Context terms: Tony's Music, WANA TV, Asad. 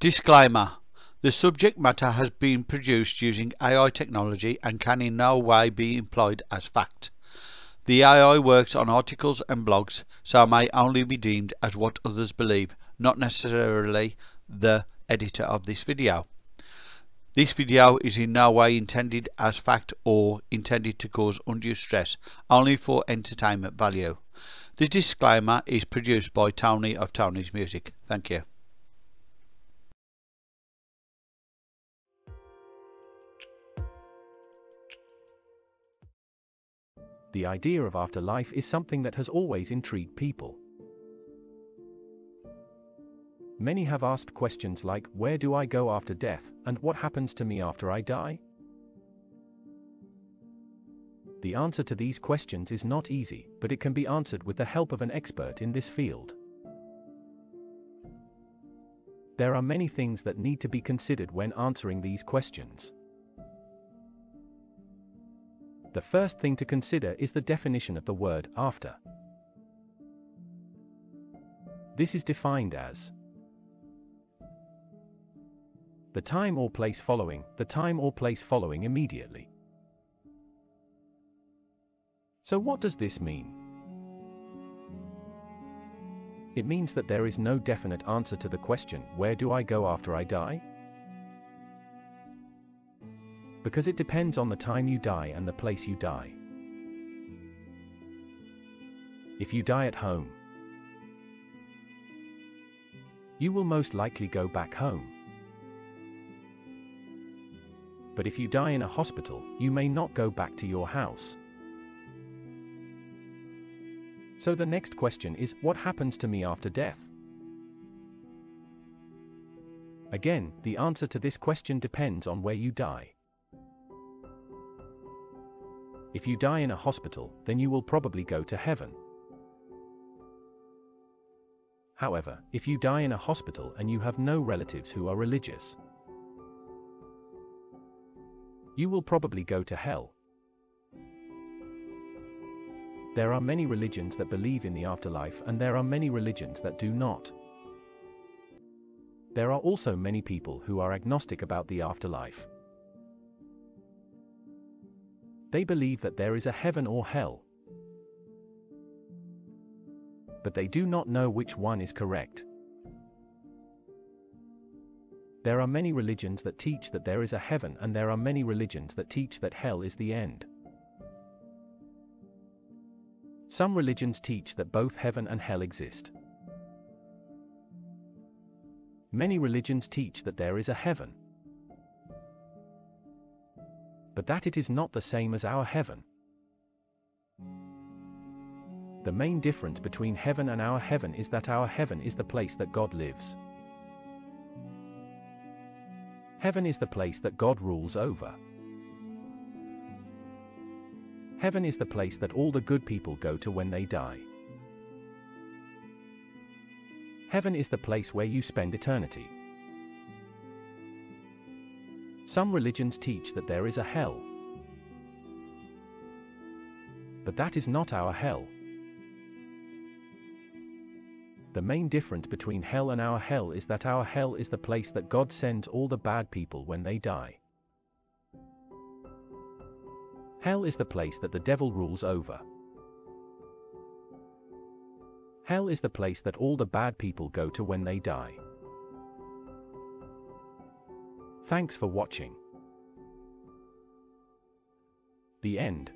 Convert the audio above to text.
Disclaimer. The subject matter has been produced using AI technology and can in no way be employed as fact. The AI works on articles and blogs, so may only be deemed as what others believe, not necessarily the editor of this video. This video is in no way intended as fact or intended to cause undue stress, only for entertainment value. The disclaimer is produced by Tony of Tony's Music. Thank you. The idea of afterlife is something that has always intrigued people. Many have asked questions like, where do I go after death, and what happens to me after I die? The answer to these questions is not easy, but it can be answered with the help of an expert in this field. There are many things that need to be considered when answering these questions. The first thing to consider is the definition of the word after. This is defined as the time or place following, the time or place following immediately. So what does this mean? It means that there is no definite answer to the question, where do I go after I die? Because it depends on the time you die and the place you die. If you die at home, you will most likely go back home. But if you die in a hospital, you may not go back to your house. So the next question is, what happens to me after death? Again, the answer to this question depends on where you die. If you die in a hospital, then you will probably go to heaven. However, if you die in a hospital and you have no relatives who are religious, you will probably go to hell. There are many religions that believe in the afterlife, and there are many religions that do not. There are also many people who are agnostic about the afterlife. They believe that there is a heaven or hell, but they do not know which one is correct. There are many religions that teach that there is a heaven, and there are many religions that teach that hell is the end. Some religions teach that both heaven and hell exist. Many religions teach that there is a heaven, but that it is not the same as our heaven. The main difference between heaven and our heaven is that our heaven is the place that God lives. Heaven is the place that God rules over. Heaven is the place that all the good people go to when they die. Heaven is the place where you spend eternity. Some religions teach that there is a hell, but that is not our hell. The main difference between hell and our hell is that our hell is the place that God sends all the bad people when they die. Hell is the place that the devil rules over. Hell is the place that all the bad people go to when they die. Thanks for watching. The end.